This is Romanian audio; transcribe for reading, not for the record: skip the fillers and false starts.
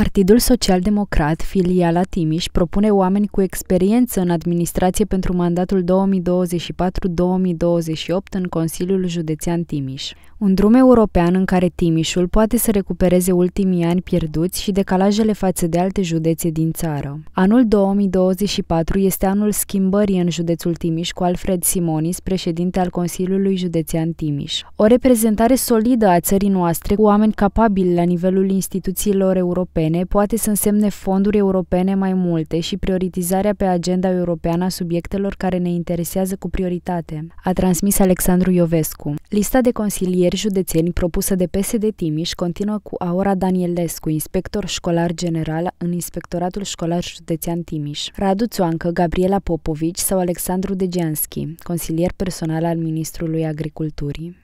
Partidul Social-Democrat, filiala Timiș, propune oameni cu experiență în administrație pentru mandatul 2024-2028 în Consiliul Județean Timiș. Un drum european în care Timișul poate să recupereze ultimii ani pierduți și decalajele față de alte județe din țară. Anul 2024 este anul schimbării în județul Timiș cu Alfred Simonis, președinte al Consiliului Județean Timiș. O reprezentare solidă a țării noastre cu oameni capabili la nivelul instituțiilor europene poate să însemne fonduri europene mai multe și prioritizarea pe agenda europeană a subiectelor care ne interesează cu prioritate, a transmis Alexandru Iovescu. Lista de consilieri județeni propusă de PSD Timiș continuă cu Aura Danielescu, inspector școlar general în Inspectoratul Școlar Județean Timiș, Radu Țoancă, Gabriela Popović sau Alexandru Degeanschi, consilier personal al Ministrului Agriculturii.